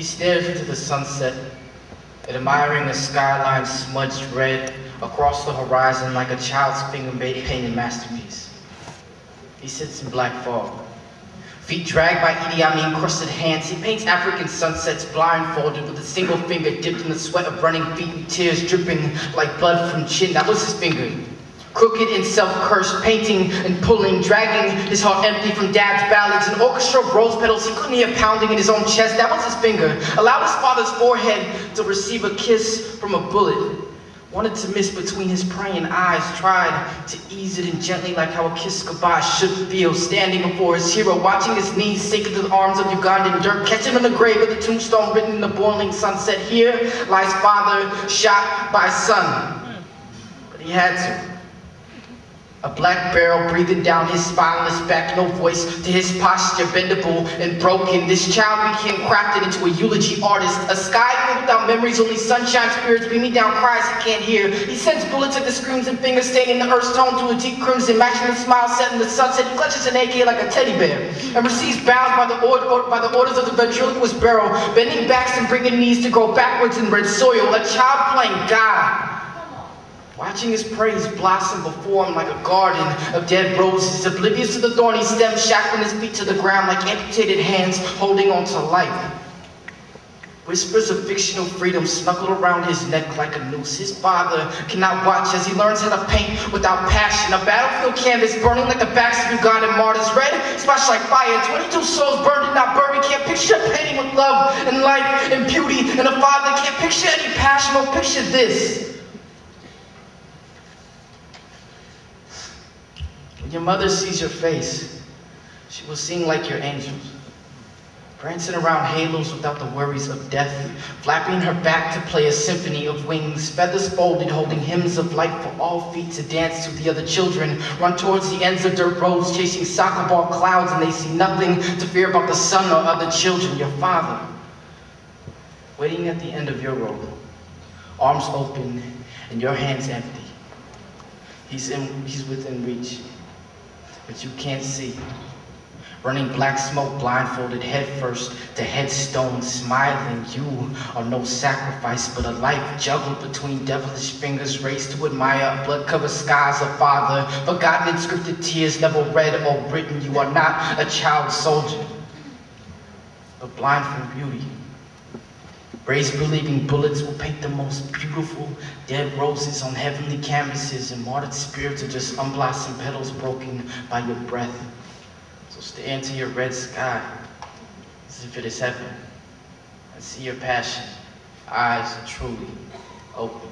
He stares into the sunset, admiring the skyline smudged red across the horizon like a child's finger-painted masterpiece. He sits in black fog. Feet dragged by Idi Amin-crusted hands, he paints African sunsets blindfolded with a single finger dipped in the sweat of running feet and tears dripping like blood from chin. That was his finger. Crooked and self-cursed, painting and pulling, dragging his heart empty from dad's ballads and orchestral rose petals he couldn't hear pounding in his own chest. That was his finger. Allowed his father's forehead to receive a kiss from a bullet. Wanted to miss between his praying eyes, tried to ease it in gently like how a kiss goodbye should feel. Standing before his hero, watching his knees sink into the arms of Ugandan dirt, catching on the grave with the tombstone written in the boiling sunset. Here lies father shot by son. But he had to. A black barrel breathing down his spineless back, no voice to his posture, bendable and broken. This child became crafted into a eulogy artist, a sky without memories, only sunshine spirits beaming down cries he can't hear. He sends bullets at the screams and fingers staining the earth's tone to a deep crimson, matching the smile set in the sunset. He clutches an AK like a teddy bear and receives bounds by the orders of the ventriloquist barrel, bending backs and bringing knees to grow backwards in red soil. A child playing God. Watching his praise blossom before him like a garden of dead roses, oblivious to the thorny stem, shackling his feet to the ground like amputated hands holding on to life. Whispers of fictional freedom snuggled around his neck like a noose. His father cannot watch as he learns how to paint without passion. A battlefield canvas burning like the backs of Ugandan martyrs. Red splashed like fire. 22 souls burned and not buried. Can't picture painting with love and life and beauty. And a father can't picture any passion. Or picture this. When your mother sees your face, she will sing like your angels, prancing around halos without the worries of death, flapping her back to play a symphony of wings, feathers folded, holding hymns of light for all feet to dance to. The other children run towards the ends of dirt roads, chasing soccer ball clouds, and they see nothing to fear about the sun or other children. Your father, waiting at the end of your rope, arms open and your hands empty. He's within reach, but you can't see. Running black smoke blindfolded headfirst to headstone, smiling. You are no sacrifice, but a life juggled between devilish fingers raised to admire. Blood-covered skies, a father, forgotten inscripted tears, never read or written. You are not a child soldier, but blind from beauty. Race-believing bullets will paint the most beautiful dead roses on heavenly canvases, and martyred spirits are just unblossomed petals broken by your breath. So stare into your red sky as if it is heaven, and see your passion, eyes truly open.